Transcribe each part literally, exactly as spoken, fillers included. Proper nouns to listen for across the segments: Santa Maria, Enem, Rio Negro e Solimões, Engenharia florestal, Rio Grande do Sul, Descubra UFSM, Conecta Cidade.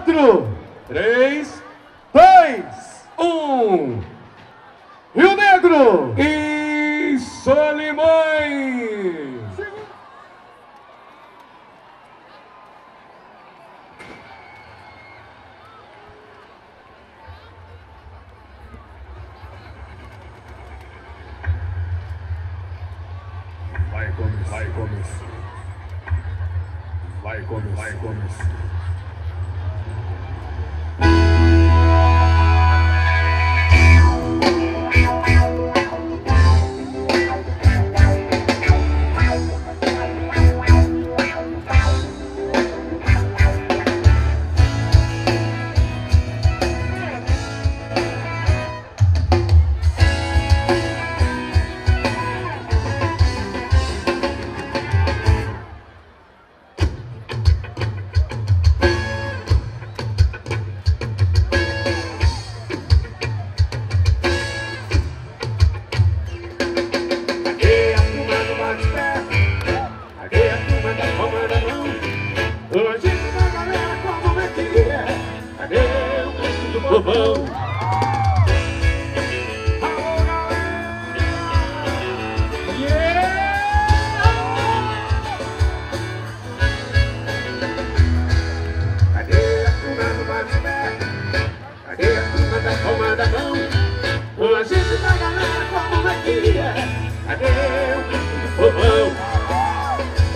quatro, três, dois, um. Rio Negro e Solimões. Vai começar, vai começar, vai começar, vai começar.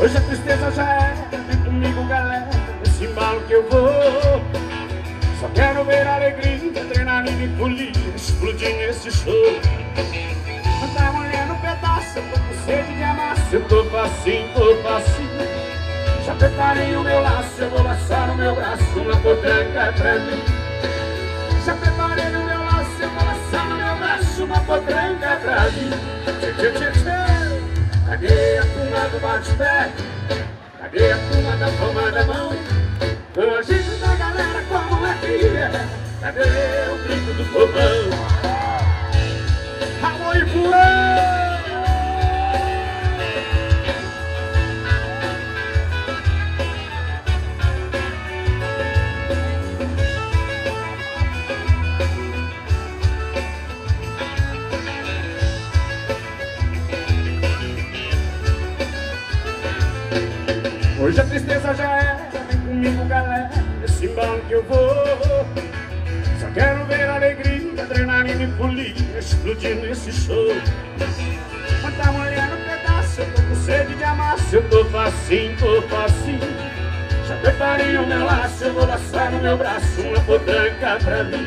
Hoje a tristeza já é, vem comigo galera, nesse embalo que eu vou. Só quero ver a alegria, adrenalina e folia explodir nesse show. Tanta mulher no pedaço, eu tô com sede de amasso, eu tô facinho, tô facinho. Já preparei o meu laço, eu vou laçar no meu braço, uma potranca pra mim. Já preparei o meu laço, eu vou laçar no meu braço, uma potranca pra mim. Tchê, tchê, tchê, tchê. Cadê a turma do bate-pé? Cadê a turma da palma da mão? O agito da galera como é que é? Cadê o grito do povão? Alô e hoje a tristeza já é, já vem comigo galera, nesse embalo que eu vou. Só quero ver a alegria, adrenalina e folia explodindo nesse show. Quanta mulher no pedaço, eu tô com sede de amasso, eu tô facinho, tô facinho. Já preparei o meu laço, eu vou laçar no meu braço, uma potranca pra mim.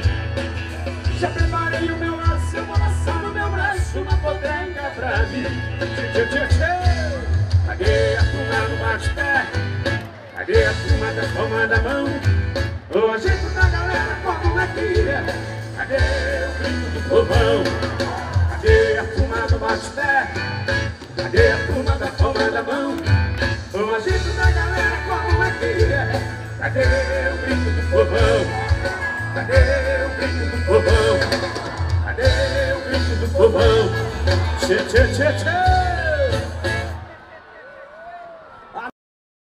Já preparei o meu laço, eu vou laçar no meu braço, uma potranca pra mim. Tchê, tchê, tchê. Cadê a turma do bate-pé? Cadê a turma da palma da mão? O agito da galera como é que é? Cadê o grito do povão? Cadê a turma do bate-pé? Cadê a turma da palma da mão? O agito da galera como é que é? Cadê o grito do povão? Cadê o grito do povão? Cadê o grito do povão? Tchê, tchê, tchê, tchê.